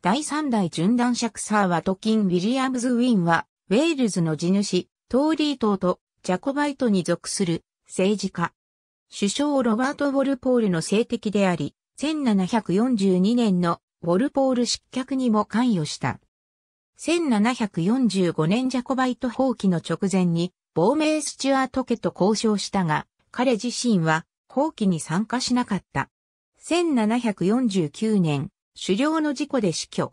第3代準男爵サー・ワトキン・ウィリアムズ・ウィンは、ウェールズの地主、トーリー党とジャコバイトに属する政治家。首相ロバート・ウォルポールの政敵であり、1742年のウォルポール失脚にも関与した。1745年ジャコバイト蜂起の直前に、亡命スチュアート家と交渉したが、彼自身は蜂起に参加しなかった。1749年、狩猟の事故で死去。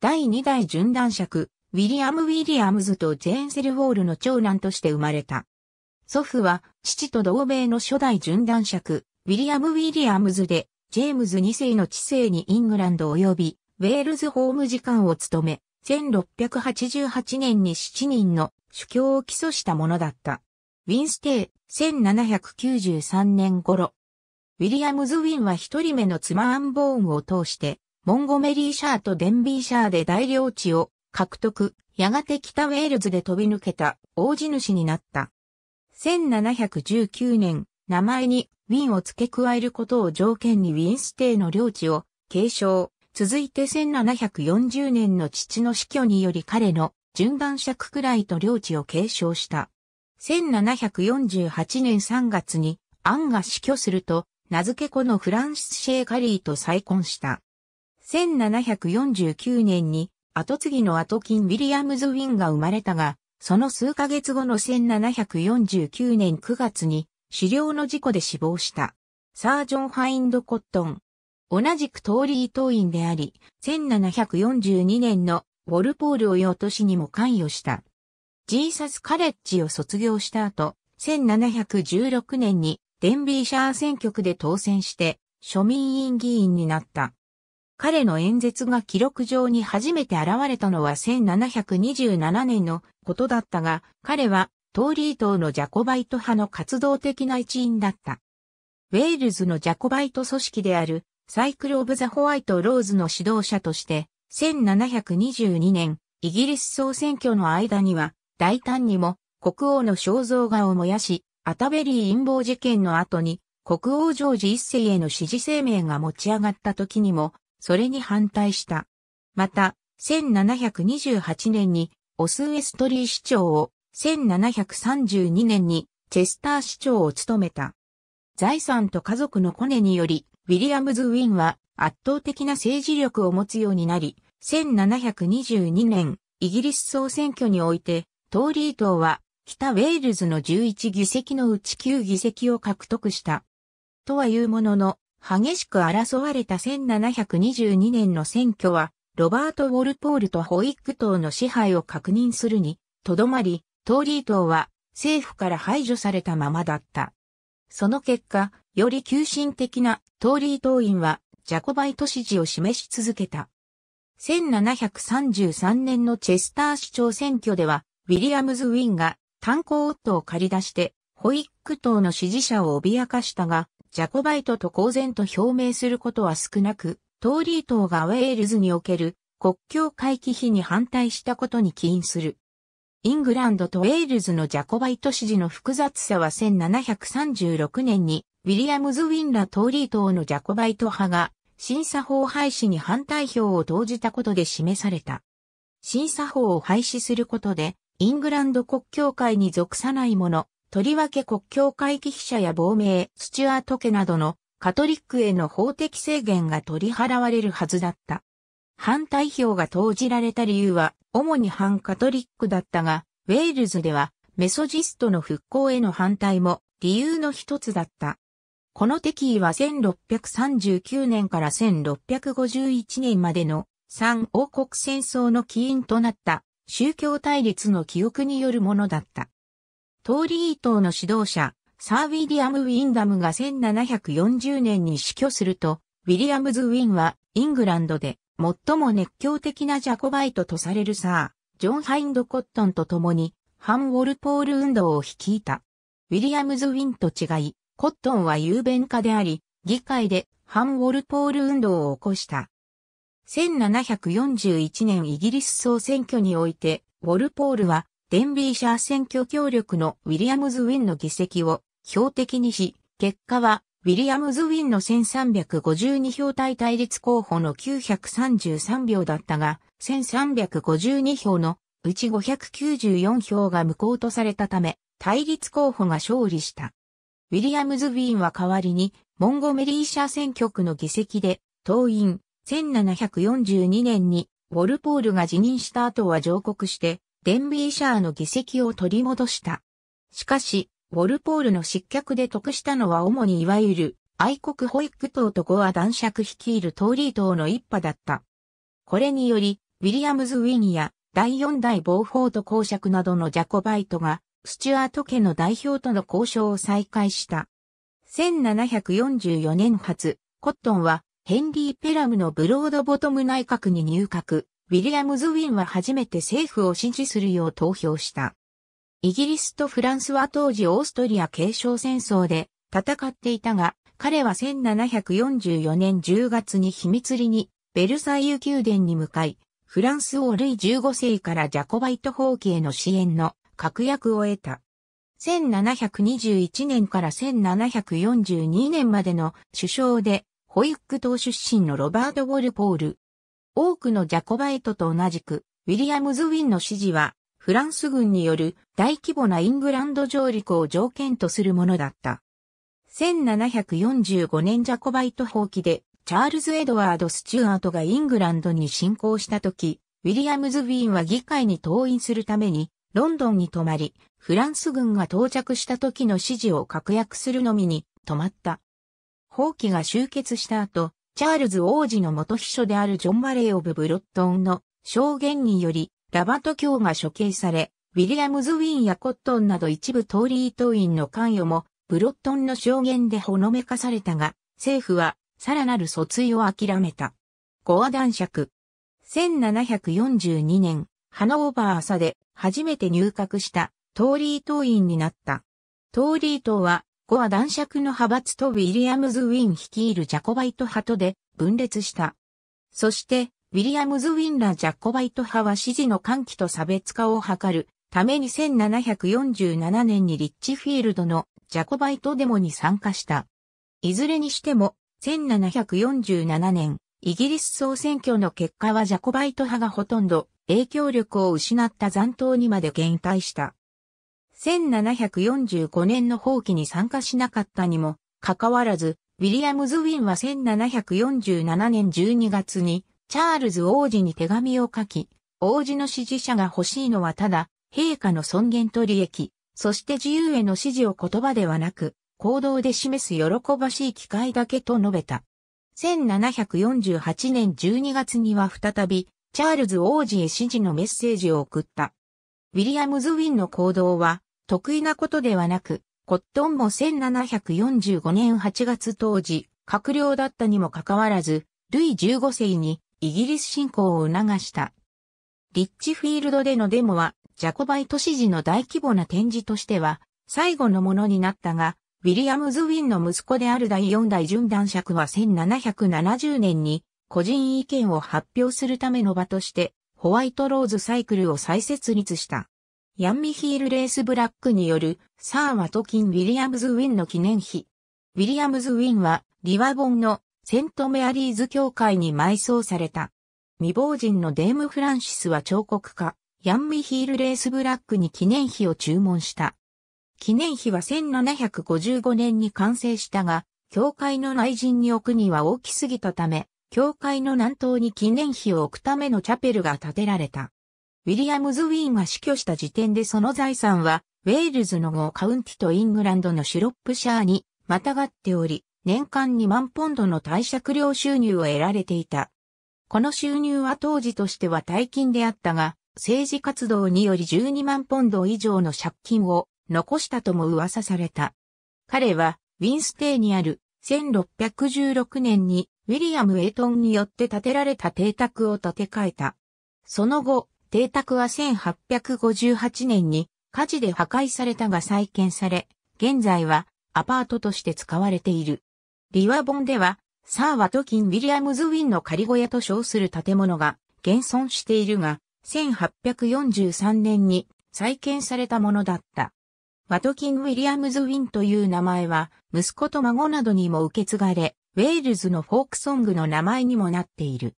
第2代準男爵、ウィリアム・ウィリアムズとジェーン・セルウォールの長男として生まれた。祖父は父と同名の初代準男爵、ウィリアム・ウィリアムズで、ジェームズ2世の治世にイングランド及びウェールズ法務次官を務め、1688年に7人の主教を起訴したものだった。ウィンステイ、1793年頃。ウィリアムズ・ウィンは一人目の妻アン・ボーンを通して、モンゴメリーシャーとデンビーシャーで大領地を獲得、やがて北ウェールズで飛び抜けた大地主になった。1719年、名前にウィンを付け加えることを条件にウィンステイの領地を継承。続いて1740年の父の死去により彼の準男爵くらいと領地を継承した。1748年3月にアンが死去すると名付け子のフランシス・シェー・カリーと再婚した。1749年に後継ぎのワトキン・ウィリアムズ・ウィンが生まれたが、その数ヶ月後の1749年9月に狩猟の事故で死亡した。サー・ジョン・ハインド・コットン。同じくトーリー党員であり、1742年のウォルポール追討にも関与した。ジーサスカレッジを卒業した後、1716年にデンビーシャー選挙区で当選して庶民院議員になった。彼の演説が記録上に初めて現れたのは1727年のことだったが、彼はトーリー党のジャコバイト派の活動的な一員だった。ウェールズのジャコバイト組織であるサイクル・オブ・ザ・ホワイト・ローズの指導者として、1722年、イギリス総選挙の間には、大胆にも国王の肖像画を燃やし、アタベリー陰謀事件の後に、国王ジョージ一世への支持声明が持ち上がった時にも、それに反対した。また、1728年に、オスウェストリー市長を、1732年に、チェスター市長を務めた。財産と家族のコネにより、ウィリアムズ・ウィンは圧倒的な政治力を持つようになり、1722年、イギリス総選挙において、トーリー党は北ウェールズの11議席のうち9議席を獲得した。とはいうものの、激しく争われた1722年の選挙は、ロバート・ウォルポールとホイッグ党の支配を確認するに、とどまり、トーリー党は政府から排除されたままだった。その結果、より急進的なトーリー党員はジャコバイト支持を示し続けた。1733年のチェスター市長選挙では、ウィリアムズ・ウィンが炭鉱夫を借り出して、ホイッグ党の支持者を脅かしたが、ジャコバイトと公然と表明することは少なく、トーリー党がウェールズにおける国境回帰費に反対したことに起因する。イングランドとウェールズのジャコバイト支持の複雑さは1736年に、ウィリアムズ・ウィンらトーリー党のジャコバイト派が審査法廃止に反対票を投じたことで示された。審査法を廃止することでイングランド国教会に属さない者、とりわけ国教会忌避者や亡命、スチュアート家などのカトリックへの法的制限が取り払われるはずだった。反対票が投じられた理由は主に反カトリックだったが、ウェールズではメソジストの復興への反対も理由の一つだった。この敵意は1639年から1651年までの三王国戦争の起因となった宗教対立の記憶によるものだった。トーリー党の指導者、サー・ウィリアム・ウィンダムが1740年に死去すると、ウィリアムズ・ウィンはイングランドで最も熱狂的なジャコバイトとされるサー・ジョン・ハインド・コットンと共に反ウォルポール運動を率いた。ウィリアムズ・ウィンと違い、コットンは雄弁家であり、議会で反ウォルポール運動を起こした。1741年イギリス総選挙において、ウォルポールはデンビーシャー選挙協力のウィリアムズ・ウィンの議席を標的にし、結果はウィリアムズ・ウィンの1352票対対立候補の933票だったが、1352票のうち594票が無効とされたため、対立候補が勝利した。ウィリアムズ・ウィンは代わりに、モンゴメリーシャー選挙区の議席で、党員、1742年に、ウォルポールが辞任した後は上告して、デンビーシャーの議席を取り戻した。しかし、ウォルポールの失脚で得したのは主にいわゆる愛国ホイッグ党とゴア男爵率いるトーリー党の一派だった。これにより、ウィリアムズ・ウィンや第4代ボーフォート公爵などのジャコバイトが、スチュアート家の代表との交渉を再開した。1744年初、コットンはヘンリー・ペラムのブロードボトム内閣に入閣、ウィリアムズ・ウィンは初めて政府を支持するよう投票した。イギリスとフランスは当時オーストリア継承戦争で戦っていたが、彼は1744年10月に秘密裏にベルサイユ宮殿に向かい、フランス王ルイ15世からジャコバイト蜂起への支援の確約を得た。1721年から1742年までの首相で、ホイッグ党出身のロバート・ウォルポール。多くのジャコバイトと同じく、ウィリアムズ・ウィンの支持は、フランス軍による大規模なイングランド上陸を条件とするものだった。1745年ジャコバイト蜂起でチャールズ・エドワード・スチュアートがイングランドに侵攻した時、ウィリアムズ・ウィンは議会に登院するためにロンドンに泊まり、フランス軍が到着した時の指示を確約するのみに泊まった。蜂起が終結した後、チャールズ王子の元秘書であるジョン・バレイ・オブ・ブロットンの証言により、ラバト卿が処刑され、ウィリアムズ・ウィンやコットンなど一部トーリー党員の関与も、ブロットンの証言でほのめかされたが、政府は、さらなる訴追を諦めた。ゴア男爵。1742年、ハノーバー朝で、初めて入閣した、トーリー党員になった。トーリー党は、ゴア男爵の派閥とウィリアムズ・ウィン率いるジャコバイト派とで、分裂した。そして、ウィリアムズ・ウィンらジャコバイト派は支持の喚起と差別化を図るために1747年にリッチフィールドのジャコバイトデモに参加した。いずれにしても1747年イギリス総選挙の結果はジャコバイト派がほとんど影響力を失った残党にまで減退した。1745年の蜂起に参加しなかったにもかかわらずウィリアムズ・ウィンは1747年12月にチャールズ王子に手紙を書き、王子の支持者が欲しいのはただ、陛下の尊厳と利益、そして自由への支持を言葉ではなく、行動で示す喜ばしい機会だけと述べた。1748年12月には再び、チャールズ王子へ支持のメッセージを送った。ウィリアムズ・ウィンの行動は、得意なことではなく、コットンも1745年8月当時、閣僚だったにもかかわらず、ルイ15世に、イギリス侵攻を促した。リッチフィールドでのデモは、ジャコバイト支持の大規模な展示としては、最後のものになったが、ウィリアムズ・ウィンの息子である第4代準男爵は1770年に、個人意見を発表するための場として、ホワイトローズサイクルを再設立した。ヤンミヒール・レース・ブラックによる、サー・ワトキン・ウィリアムズ・ウィンの記念碑。ウィリアムズ・ウィンは、リワボンの、セントメアリーズ教会に埋葬された。未亡人のデーム・フランシスは彫刻家、ヤンミヒール・レース・ブラックに記念碑を注文した。記念碑は1755年に完成したが、教会の内陣に置くには大きすぎたため、教会の南東に記念碑を置くためのチャペルが建てられた。ウィリアムズ・ウィンが死去した時点でその財産は、ウェールズのゴーカウンティとイングランドのシュロップシャーにまたがっており、年間2万ポンドの貸借料収入を得られていた。この収入は当時としては大金であったが、政治活動により12万ポンド以上の借金を残したとも噂された。彼は、ウィンステーにある1616年にウィリアム・エイトンによって建てられた邸宅を建て替えた。その後、邸宅は1858年に火事で破壊されたが再建され、現在はアパートとして使われている。リワボンでは、サー・ワトキン・ウィリアムズ・ウィンの仮小屋と称する建物が現存しているが、1843年に再建されたものだった。マトキン・ウィリアムズ・ウィンという名前は、息子と孫などにも受け継がれ、ウェールズのフォークソングの名前にもなっている。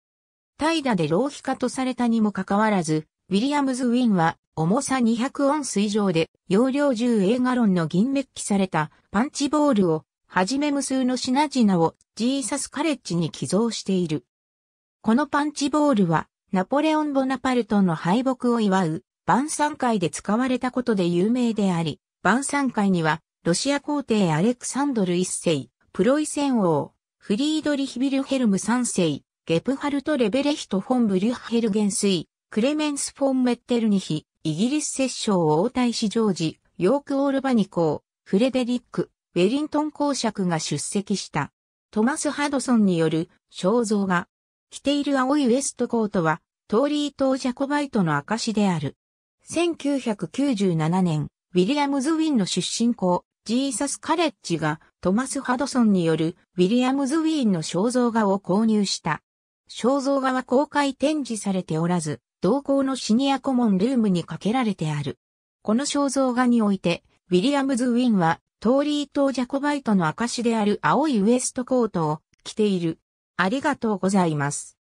怠惰で浪費家とされたにもかかわらず、ウィリアムズ・ウィンは、重さ200オンス以上で、容量10ガロンの銀メッキされたパンチボールを、はじめ無数の品々をジーサス・カレッジに寄贈している。このパンチボールは、ナポレオン・ボナパルトの敗北を祝う、晩餐会で使われたことで有名であり、晩餐会には、ロシア皇帝アレクサンドル1世、プロイセン王、フリードリヒ・ヴィルヘルム3世、ゲプハルト・レベレヒト・フォン・ブリュッヘル元帥、クレメンス・フォン・メッテルニヒ、イギリス摂政王太子ジョージ、ヨーク・オールバニ公、フレデリック、ウェリントン公爵が出席した。トマス・ハドソンによる肖像画。着ている青いウエストコートは、トーリー党ジャコバイトの証である。1997年、ウィリアムズ・ウィンの出身校、ジーサス・カレッジがトマス・ハドソンによるウィリアムズ・ウィンの肖像画を購入した。肖像画は公開展示されておらず、同校のシニアコモンルームにかけられてある。この肖像画において、ウィリアムズ・ウィンはトーリー党ジャコバイトの証である青いウエストコートを着ている。ありがとうございます。